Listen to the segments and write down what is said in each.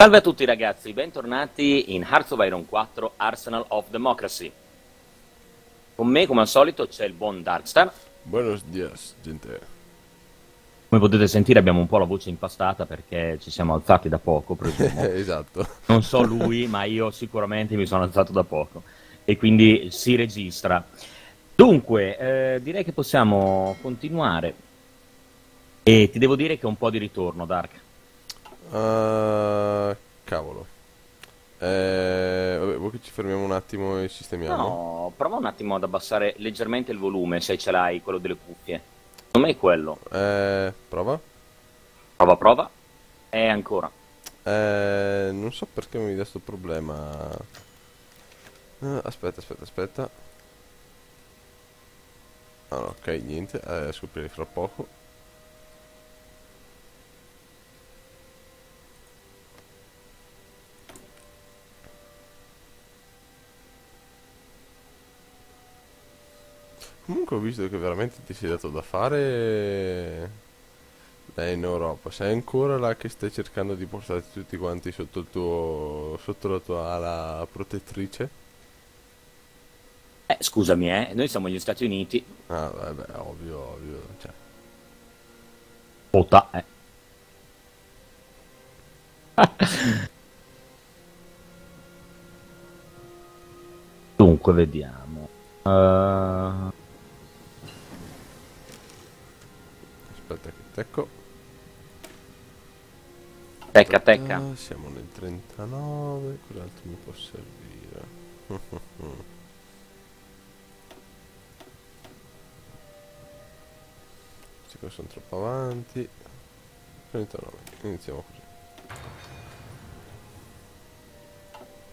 Salve a tutti ragazzi, bentornati in Hearts of Iron 4 Arsenal of Democracy. Con me, come al solito, c'è il buon Darkstar. Buenos dias, gente. Come potete sentire abbiamo un po' la voce impastata perché ci siamo alzati da poco, presumo. Esatto. Non so lui, ma io sicuramente mi sono alzato da poco e quindi si registra. Dunque, direi che possiamo continuare. E ti devo dire che è un po' di ritorno, Dark. Cavolo. Vabbè, vuoi che ci fermiamo un attimo e sistemiamo? No, prova un attimo ad abbassare leggermente il volume, se ce l'hai, quello delle cuffie. Secondo me è quello. Prova. Prova. Ancora. Non so perché mi dà sto problema. Aspetta. Ah, ok, niente, scoprirei fra poco. Comunque ho visto che veramente ti sei dato da fare in Europa. Sei ancora là che stai cercando di portarti tutti quanti sotto il tuo, sotto la tua ala protettrice? Scusami, noi siamo gli Stati Uniti. Ah, vabbè, ovvio, cioè. Puta, Dunque, vediamo. Aspetta che tecco. Tecca. Siamo nel 39, cos'altro mi può servire? Questi qua sono troppo avanti. 39, iniziamo così.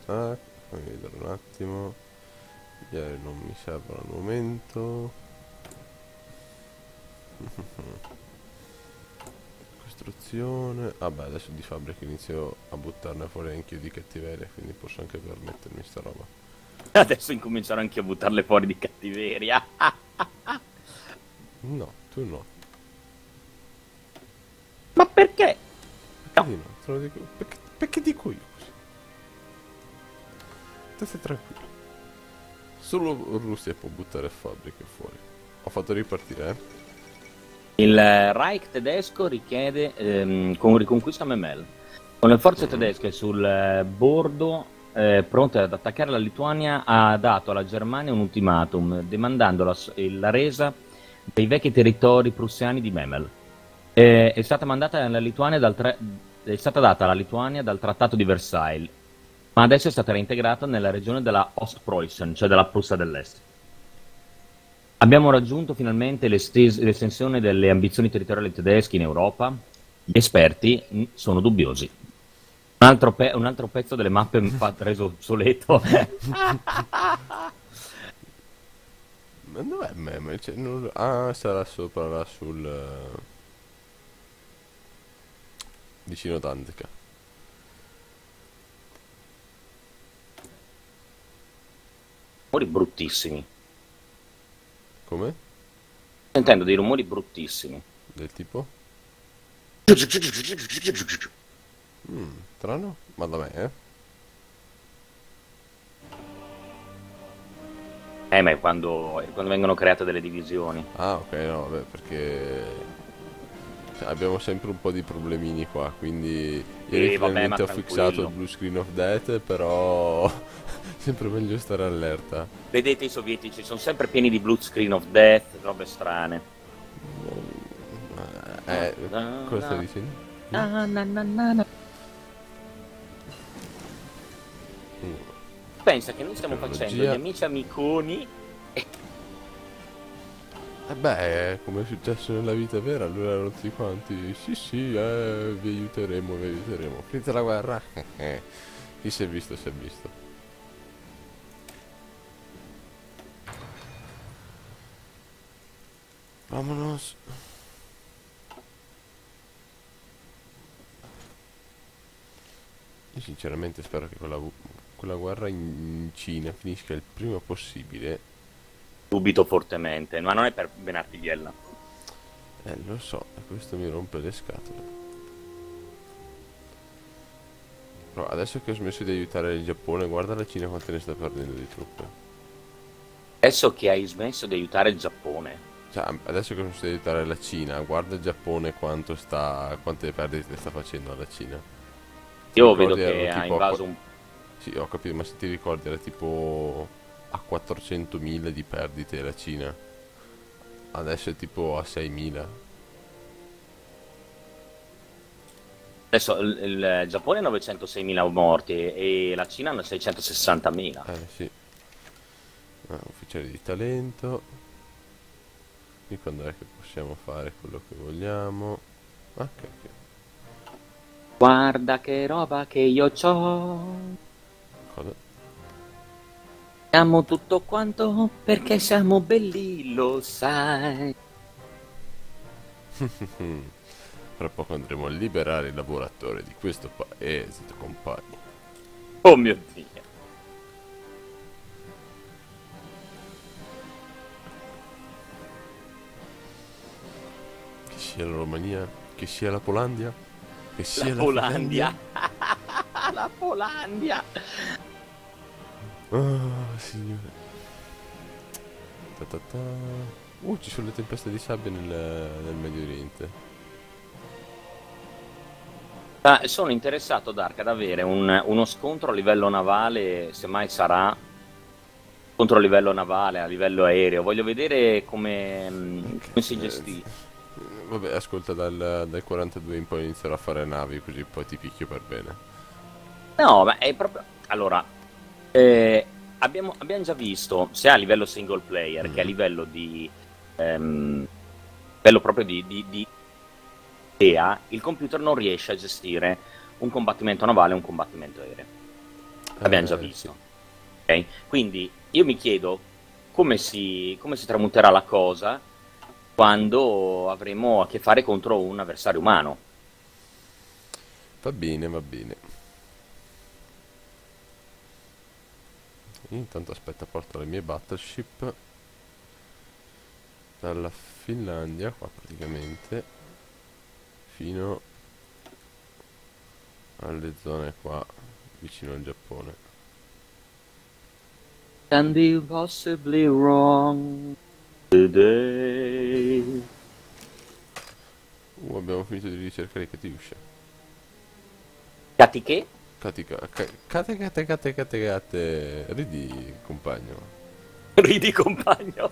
Tac, fammi vedere un attimo. Gli aerei non mi servono al momento. Costruzione. Vabbè, adesso di fabbrica inizio a buttarne fuori anch'io di cattiveria, quindi posso anche permettermi sta roba. Adesso incomincerò anche a buttarle fuori di cattiveria. No, tu no. Ma perché? Perché no, te lo dico. Perché dico io così? Tu stai tranquillo. Solo Russia può buttare fabbriche fuori. Ho fatto ripartire, Il Reich tedesco richiede riconquista Memel. Con le forze tedesche sul bordo pronte ad attaccare la Lituania, ha dato alla Germania un ultimatum demandando la resa dei vecchi territori prussiani di Memel. È stata mandata alla Lituania è stata data alla Lituania dal Trattato di Versailles, ma adesso è stata reintegrata nella regione della Ostpreußen, cioè della Prussia dell'Est. Abbiamo raggiunto finalmente l'estensione delle ambizioni territoriali tedesche in Europa. Gli esperti sono dubbiosi. Un altro pezzo delle mappe mi ha reso obsoleto. Ma dov'è Memel? Cioè, non... Ah, sarà sopra là sul... vicino Danzica. Rumori bruttissimi. Come? Sentendo dei rumori bruttissimi. Del tipo? Strano? Ma da me, ma è quando vengono create delle divisioni. Ah, ok, no, vabbè, perché... abbiamo sempre un po' di problemini qua, quindi... Ieri finalmente ho fissato il blue screen of death, però... sempre meglio stare allerta. Vedete, i sovietici sono sempre pieni di blue screen of death, robe strane. Cosa stai dicendo? Pensa che noi stiamo facendo gli amiconi. Beh, come è successo nella vita vera, allora erano tutti quanti. Sì, vi aiuteremo, finita la guerra. Chi si è visto, Vamonos. Io sinceramente spero che quella guerra in Cina finisca il prima possibile. Dubito fortemente, ma non è per Benartigliella. Lo so, questo mi rompe le scatole. No, adesso che ho smesso di aiutare il Giappone, guarda la Cina quante ne sta perdendo di truppe. Adesso che hai smesso di aiutare il Giappone. Cioè, adesso che ho smesso di aiutare la Cina, guarda il Giappone quanto sta, quante perdite sta facendo alla Cina. Io vedo che ha invaso un... Sì, ho capito, ma se ti ricordi era tipo a 400.000 di perdite la Cina. Adesso è tipo a 6.000. Adesso il Giappone ha 906.000 morti e la Cina ha 660.000. Sì. Ufficiali di talento. Qui quando è che possiamo fare quello che vogliamo? Ok. Guarda che roba che io c'ho. Cosa? Siamo tutto quanto perché siamo belli, lo sai. Tra poco andremo a liberare il lavoratore di questo paese, compagni. Oh mio Dio. Che sia la Romania, che sia la Polandia, che sia la Polandia. La Polandia. Oh, signore. Ci sono le tempeste di sabbia nel Medio Oriente. Sono interessato, Dark, ad avere uno scontro a livello navale, se mai sarà, contro a livello navale, a livello aereo. Voglio vedere come si gestisce. Vabbè, ascolta, dal 42 in poi inizierò a fare navi, così poi ti picchio per bene. No, ma è proprio... Allora, abbiamo già visto, sia a livello single player che a livello di... livello proprio di il computer non riesce a gestire un combattimento navale e un combattimento aereo. L'abbiamo già visto. Sì. Okay? Quindi io mi chiedo come si tramuterà la cosa quando avremo a che fare contro un avversario umano. Va bene, va bene. Intanto aspetta, porto le mie battleship dalla Finlandia qua praticamente fino alle zone qua vicino al Giappone. Can be possibly wrong today. Abbiamo finito di ricercare Katyusha. Kati che? Kate. Ridi, compagno. Ridi, compagno.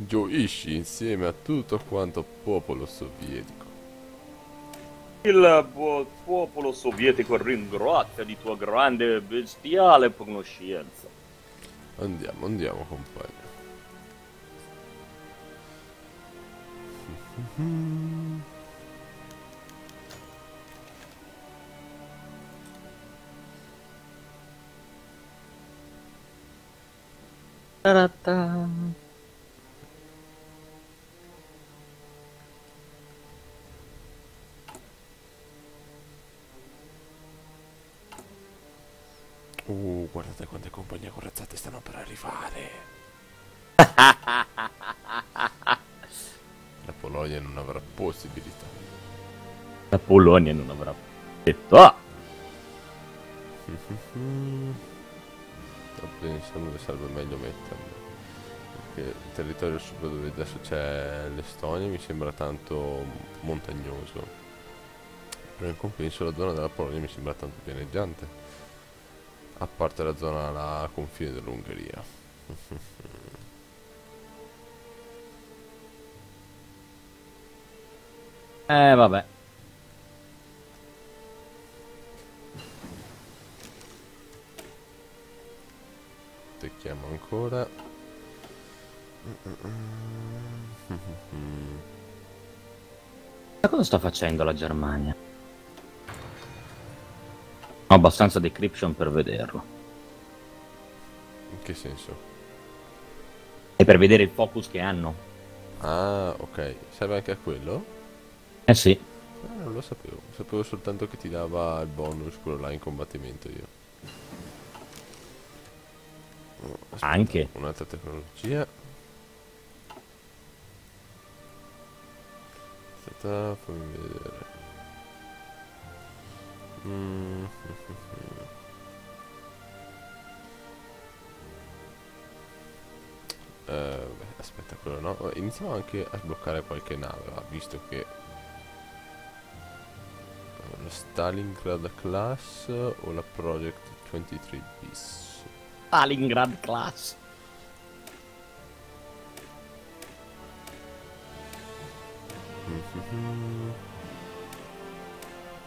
Gioisci insieme a tutto quanto popolo sovietico. Il popolo sovietico ringrazia di tua grande e bestiale conoscenza. Andiamo, compagno. Tarata. Guardate quante compagnie corazzate stanno per arrivare. La Polonia non avrà possibilità. La Polonia non avrà possibilità. Sto pensando che sarebbe meglio metterlo. Perché il territorio sud dove adesso c'è l'Estonia mi sembra tanto montagnoso. Però in compenso la zona della Polonia mi sembra tanto pianeggiante. A parte la zona alla confine dell'Ungheria. Vabbè. Tecchiamo ancora. Ma cosa sta facendo la Germania? Ho abbastanza decryption per vederlo. In che senso? È per vedere il focus che hanno. Ah, ok. Serve anche a quello? Eh sì. Non lo sapevo. Sapevo soltanto che ti dava il bonus quello là in combattimento io. Aspetta, anche? Un'altra tecnologia. Aspetta, fammi vedere. Beh, aspetta, quello no. Iniziamo anche a sbloccare qualche nave, visto che lo Stalingrad class o la Project 23bis. Stalingrad class.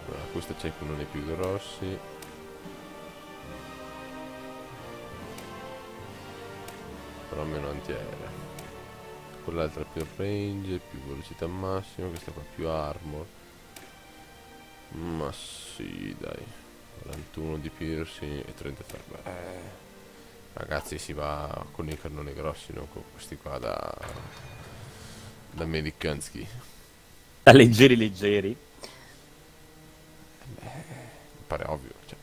Allora, questo c'è uno dei più grossi. Però meno antiaerea. Quell'altra più range, più velocità massima, questa qua più armor. Ma sì, dai. 41 di piercing e 33. Beh, ragazzi, si va con i cannoni grossi, non con questi qua da Medicansky. Da leggeri leggeri. Beh, mi pare ovvio, cioè.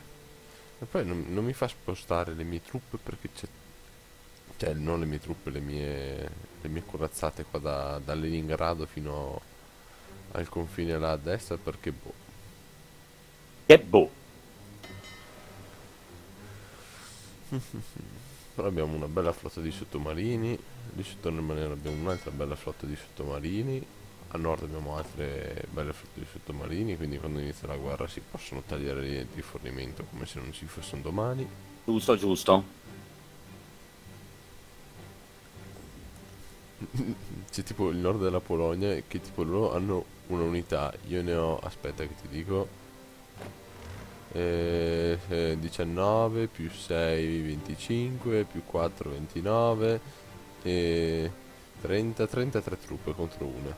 E poi non mi fa spostare le mie truppe perché c'è... Cioè, non le mie truppe, le mie corazzate qua da Leningrado fino al confine là a destra, perché boh. Che boh. Però abbiamo una bella flotta di sottomarini. Lì sotto nel maniera abbiamo un'altra bella flotta di sottomarini. A nord abbiamo altre belle flotte di sottomarini, quindi quando inizia la guerra si possono tagliare le linee di rifornimento come se non ci fosse un domani. Giusto, giusto. C'è tipo il nord della Polonia che tipo loro hanno una unità, io ne ho, aspetta che ti dico, 19 più 6 25 più 4 29 e 33 truppe contro una.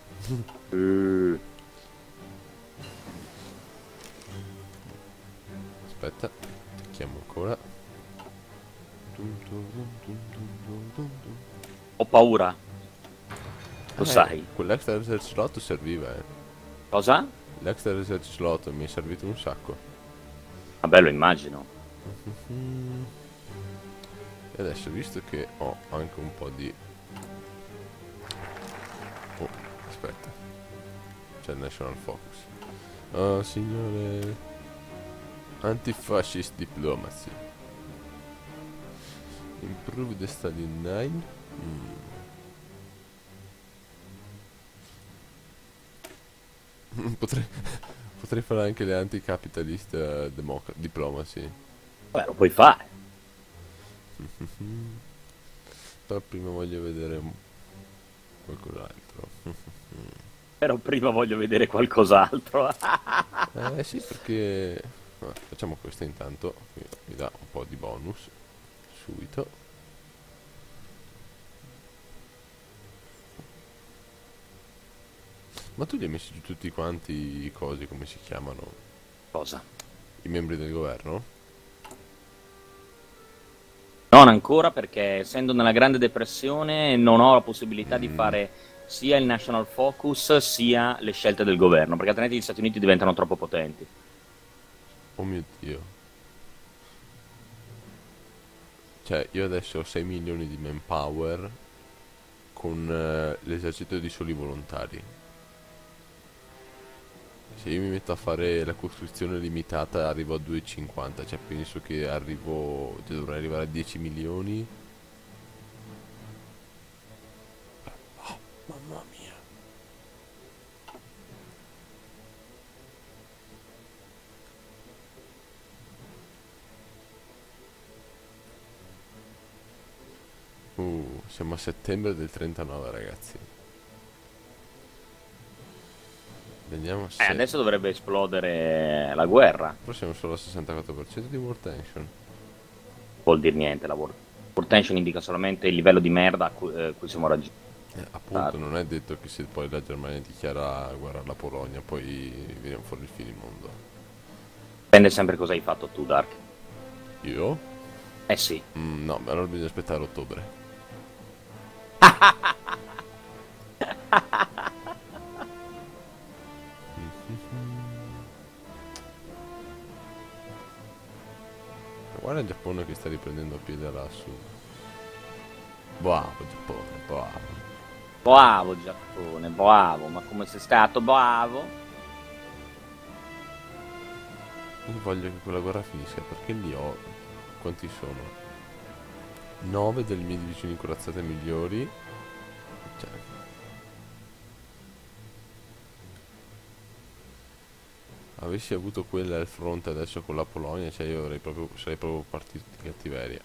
Aspetta, attacchiamo ancora. Ho paura. Lo sai, quell'extra research slot serviva, Cosa? L'extra research slot mi è servito un sacco. Vabbè, lo immagino. E adesso, visto che ho anche un po' di... Oh, aspetta. C'è il National Focus. Oh, signore... Antifascist Diplomacy. Improve the study 9. Potrei fare anche le anti-capitalist diplomacy. Vabbè, lo puoi fare. Però prima voglio vedere qualcos'altro. Eh sì, perché... Vabbè, facciamo questo intanto. Mi dà un po' di bonus. Subito. Ma tu li hai messi giù tutti quanti i cosi, come si chiamano? Cosa? I membri del governo? Non ancora, perché essendo nella Grande Depressione non ho la possibilità di fare sia il National Focus sia le scelte del governo, perché altrimenti gli Stati Uniti diventano troppo potenti. Oh mio Dio. Cioè, io adesso ho 6 milioni di manpower con l'esercito di soli volontari. Se io mi metto a fare la costruzione limitata arrivo a 2,50, cioè penso che dovrei arrivare a 10 milioni. Oh, mamma mia. Siamo a settembre del 39, ragazzi. Vediamo se... adesso dovrebbe esplodere la guerra. Però siamo solo al 64% di war tension. Non vuol dire niente, la war tension indica solamente il livello di merda a cui siamo raggiunti. Appunto, non è detto che se poi la Germania dichiara guerra alla Polonia poi veniamo fuori il finimondo. Dipende sempre cosa hai fatto tu, Dark. Io? Eh sì. No, ma allora bisogna aspettare ottobre. Guarda il Giappone che sta riprendendo a piede lassù. Bravo Giappone, bravo. Bravo Giappone, bravo. Ma come sei stato bravo? Io voglio che quella guerra finisca, perché lì ho... quanti sono? 9 delle mie divisioni corazzate migliori. Cioè. Avessi avuto quella al fronte adesso con la Polonia, cioè io avrei proprio, sarei proprio partito di cattiveria.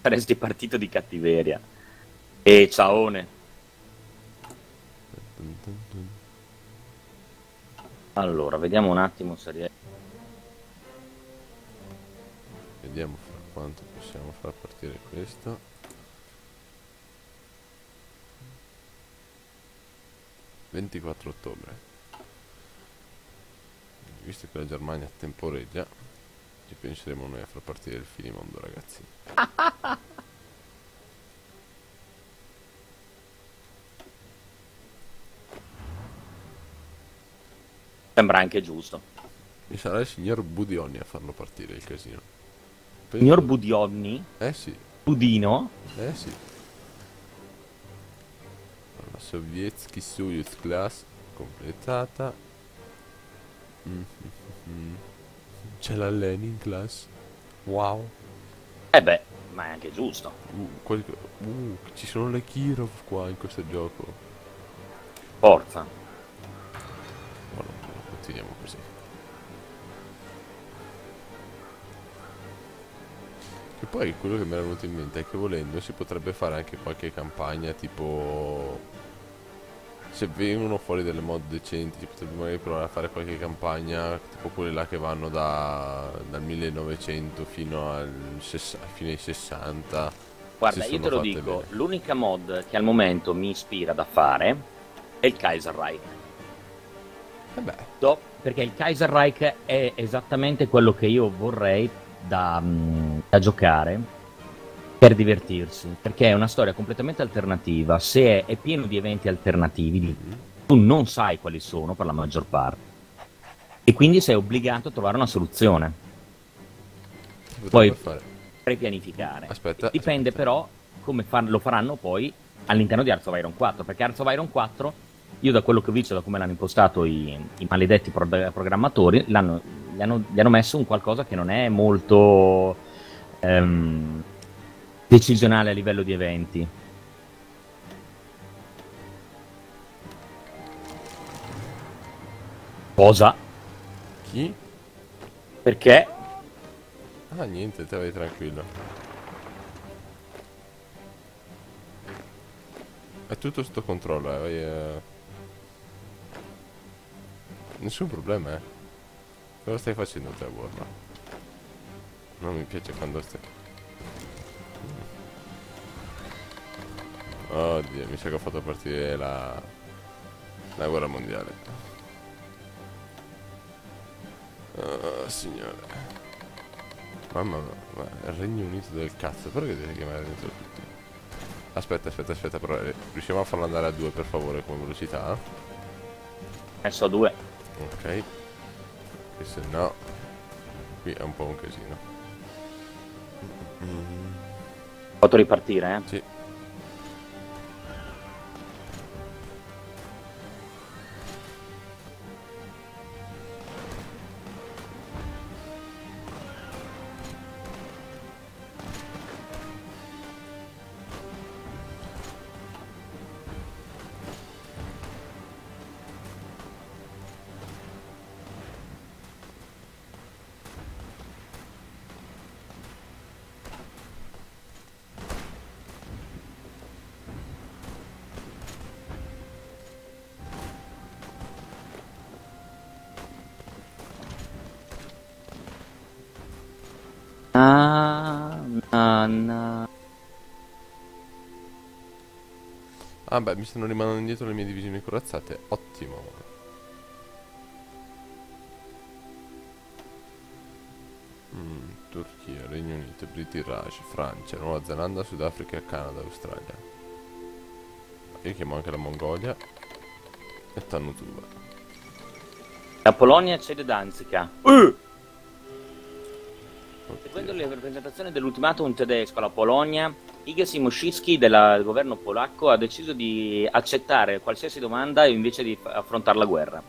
Saresti partito di cattiveria. E ciaone. Allora, vediamo un attimo se riesco. Vediamo fra quanto possiamo far partire questo. «24 ottobre. Visto che la Germania temporeggia, ci penseremo noi a far partire il finimondo, ragazzi. Sembra anche giusto. E sarà il signor Budionni a farlo partire il casino. Penso... Signor Budionni? Eh sì. Budino? Eh sì. La Sovietski Soyuz Class completata. C'è la Lenin class. Wow. Eh beh, ma è anche giusto. Ci sono le Kirov qua in questo gioco. Forza. Continuiamo così. E poi quello che mi era venuto in mente è che volendo si potrebbe fare anche qualche campagna, tipo se vengono fuori delle mod decenti si potrebbe magari provare a fare qualche campagna tipo quelle là che vanno dal 1900 fino ai 60. Guarda, io te lo dico, l'unica mod che al momento mi ispira da fare è il Kaiserreich. Vabbè. No, perché il Kaiserreich è esattamente quello che io vorrei da giocare per divertirsi, perché è una storia completamente alternativa, se è pieno di eventi alternativi, tu non sai quali sono per la maggior parte e quindi sei obbligato a trovare una soluzione. Poi pianificare. Aspetta, dipende però come lo faranno poi all'interno di Hearts of Iron 4, perché Hearts of Iron 4, io da quello che ho visto, da come l'hanno impostato i maledetti programmatori, gli hanno messo un qualcosa che non è molto decisionale a livello di eventi. Cosa? Chi? Perché? Ah niente, te vai tranquillo. È tutto sotto controllo, Nessun problema, eh. Cosa stai facendo te, Warla? Non mi piace quando stai... Oddio, mi sa che ho fatto partire la guerra mondiale. Oh, signore. Mamma mia, ma il Regno Unito del cazzo, però che deve chiamare dentro tutti. Aspetta, però riusciamo a farlo andare a 2 per favore come velocità? Adesso a 2. Ok, che se no qui è un po' un casino. Posso ripartire, eh? Sì. Ah beh, mi stanno rimanendo indietro le mie divisioni corazzate. Ottimo. Turchia, Regno Unito, British Raj, Francia, Nuova Zelanda, Sudafrica, Canada, Australia. Io chiamo anche la Mongolia e Tanutuba. La Polonia cede Danzica. Seguendo le rappresentazioni dell'ultimatum tedesco alla Polonia, Iga Simosciwski del governo polacco ha deciso di accettare qualsiasi domanda invece di affrontare la guerra.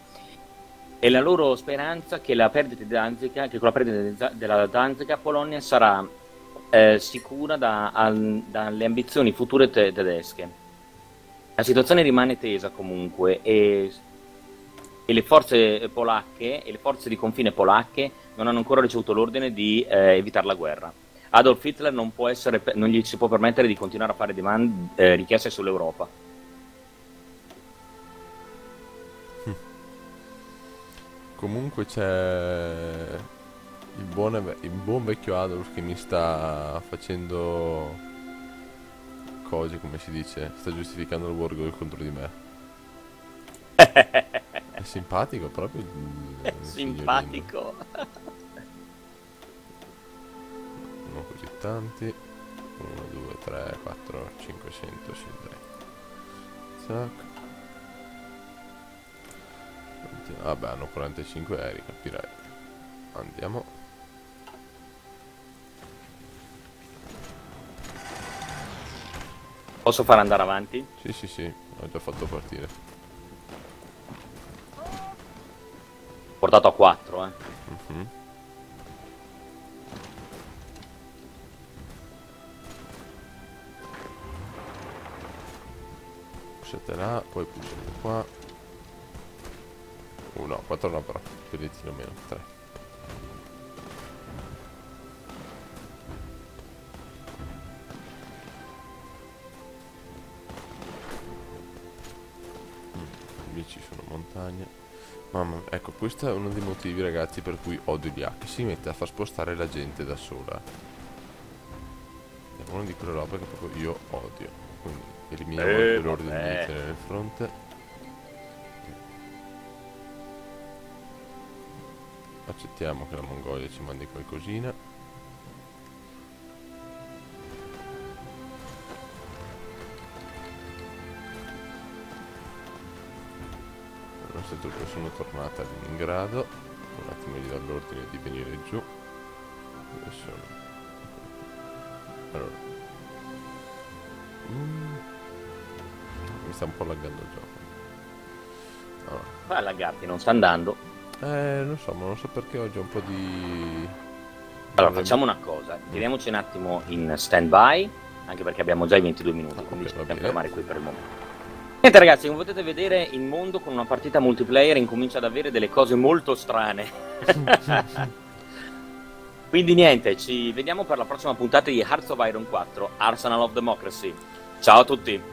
e la loro speranza che la perdita di Danzica, che con la perdita della Danzica Polonia sarà sicura dalle ambizioni future tedesche. La situazione rimane tesa comunque e le forze polacche e le forze di confine polacche non hanno ancora ricevuto l'ordine di evitare la guerra. Adolf Hitler non gli si può permettere di continuare a fare richieste sull'Europa. Comunque c'è il buon vecchio Adolf che mi sta facendo cose, come si dice, sta giustificando il Wargol contro di me. È simpatico proprio. È simpatico. Non così tanti. 1, 2, 3, 4, 500, sì, dai. Zac. Vabbè, hanno 45 aerei, capirai. Andiamo. Posso far andare avanti? Sì, sì, sì, ho già fatto partire. Portato a 4, eh. Mm-hmm. Pushate là, poi pushate qua. 1, 4 no però, più lettino meno, 3. Lì ci sono montagne. Mamma mia, ecco, questo è uno dei motivi, ragazzi, per cui odio gli hack. Si mette a far spostare la gente da sola. È uno di quelle robe che proprio io odio. Quindi eliminiamo l'ordine militare nel fronte. Accettiamo che la Mongolia ci mandi qualcosina. Le nostre truppe sono tornate a Leningrado. Un attimo gli do l'ordine di venire giù. Dove sono? Allora. Mi sta un po' laggando il gioco. Allora. Ma laggarti non sta andando. Non so, ma non so perché oggi ho un po' di... Allora, facciamo una cosa. Teniamoci un attimo in stand-by, anche perché abbiamo già i 22 minuti, quindi ci possiamo fermare qui per il momento. Niente ragazzi, come potete vedere, il mondo con una partita multiplayer incomincia ad avere delle cose molto strane. Quindi niente, ci vediamo per la prossima puntata di Hearts of Iron 4, Arsenal of Democracy. Ciao a tutti!